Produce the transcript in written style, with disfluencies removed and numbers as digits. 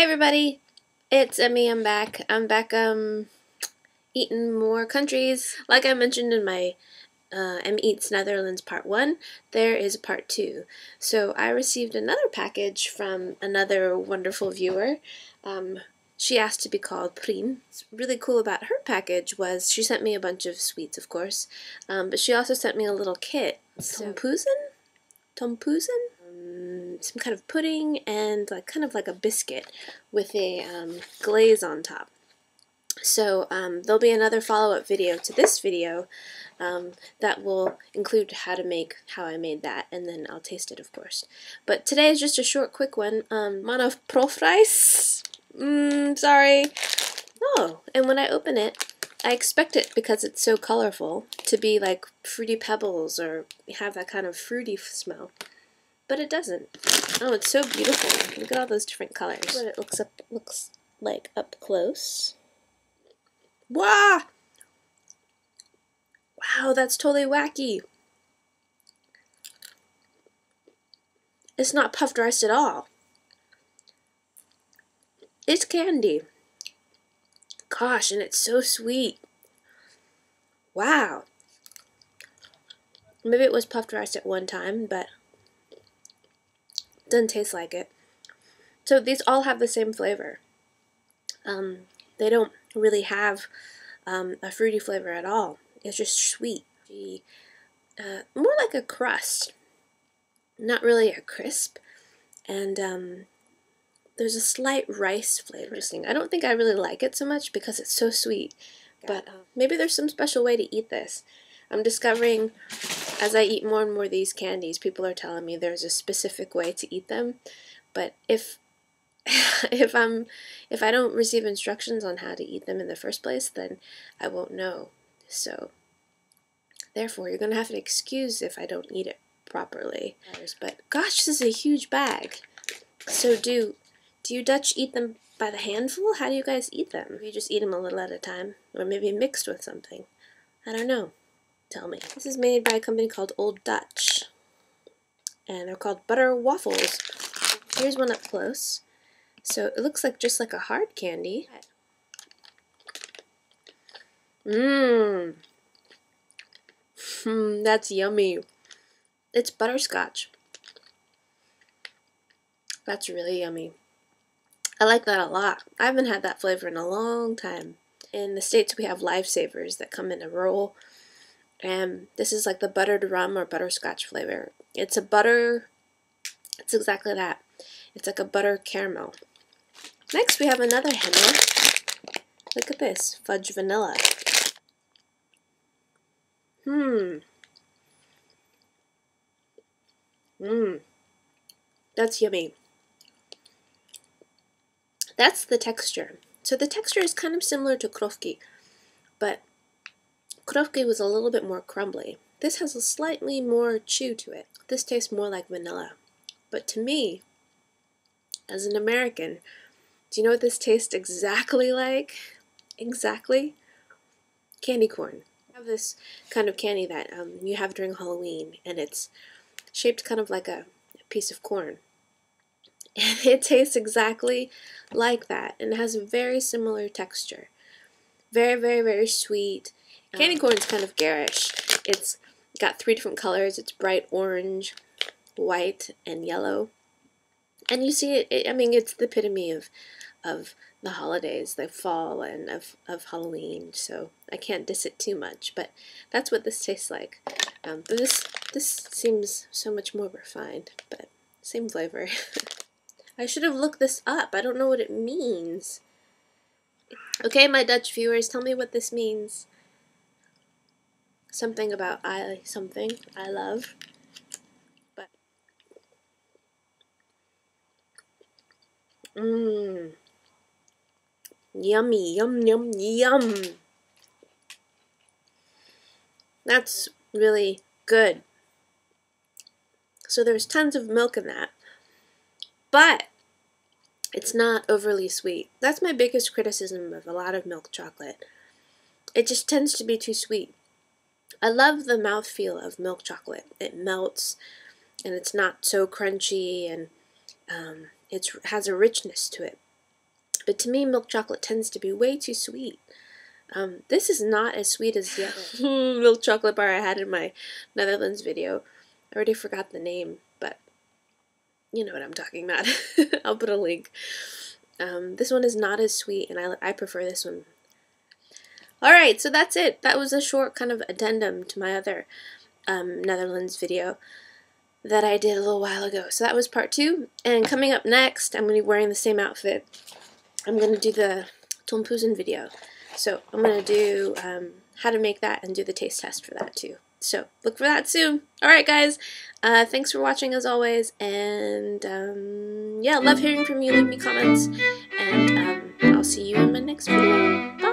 Hey everybody, it's Emmy. I'm back eating more countries. Like I mentioned in my Emmy Eats Netherlands part 1, there is part 2. So I received another package from another wonderful viewer. She asked to be called Preen. What's really cool about her package was she sent me a bunch of sweets, of course, but she also sent me a little kit. Tompoezen? Some kind of pudding and like kind of like a biscuit with a glaze on top. So there'll be another follow-up video to this video that will include how I made that, and then I'll taste it, of course. But today is just a short, quick one. Man of profrijs. Sorry. Oh, and when I open it, I expect it, because it's so colorful, to be like fruity pebbles or have that kind of fruity smell. But it doesn't. Oh, it's so beautiful. Look at all those different colors. What it looks like up close. Wow! Wow, that's totally wacky. It's not puffed rice at all. It's candy. Gosh, and it's so sweet. Wow. Maybe it was puffed rice at one time, but doesn't taste like it. So these all have the same flavor. They don't really have a fruity flavor at all. It's just sweet. More like a crust, not really a crisp. And there's a slight rice flavor. Interesting. I don't think I really like it so much because it's so sweet. But maybe there's some special way to eat this. I'm discovering as I eat more and more of these candies, people are telling me there's a specific way to eat them. But if I don't receive instructions on how to eat them in the first place, then I won't know. So therefore, you're going to have to excuse if I don't eat it properly. But gosh, this is a huge bag. So do you Dutch eat them by the handful? How do you guys eat them? Or you just eat them a little at a time, or maybe mixed with something. I don't know. Tell me. This is made by a company called Old Dutch, and they're called Butter Waffles. Here's one up close. So it looks like just like a hard candy. Mmm. That's yummy. It's butterscotch. That's really yummy. I like that a lot. I haven't had that flavor in a long time. In the States, we have Lifesavers that come in a roll. And this is like the buttered rum or butterscotch flavor. It's exactly that. It's like a butter caramel. Next we have another Hemmel. Look at this, fudge vanilla. That's yummy. That's the texture. So the texture is kind of similar to Krofki, but Krofki was a little bit more crumbly. This has a slightly more chew to it. This tastes more like vanilla. But to me, as an American, do you know what this tastes exactly like? Exactly? Candy corn. I have this kind of candy that you have during Halloween, and it's shaped kind of like a piece of corn. And it tastes exactly like that, and it has a very similar texture. Very, very, very sweet. Candy corn is kind of garish. It's got 3 different colors. It's bright orange, white, and yellow. And you see it, I mean, it's the epitome of the holidays, the fall, and of Halloween. So I can't diss it too much, but that's what this tastes like. But this seems so much more refined, but same flavor. I should have looked this up. I don't know what it means. Okay, my Dutch viewers, tell me what this means. Something about something I love. But yummy, yum, yum, yum. That's really good. So there's tons of milk in that, but it's not overly sweet. That's my biggest criticism of a lot of milk chocolate. It just tends to be too sweet. I love the mouthfeel of milk chocolate. It melts, and it's not so crunchy, and it has a richness to it. But to me, milk chocolate tends to be way too sweet. This is not as sweet as the other milk chocolate bar I had in my Netherlands video. I already forgot the name, but you know what I'm talking about. I'll put a link. This one is not as sweet, and I prefer this one. Alright, so that's it. That was a short kind of addendum to my other Netherlands video that I did a little while ago. So that was part two, and coming up next, I'm going to be wearing the same outfit. I'm going to do the Tompoezen video. So I'm going to do how to make that and do the taste test for that too. So look for that soon. Alright guys, thanks for watching as always, and yeah, love hearing from you. Leave me comments, and I'll see you in my next video. Bye!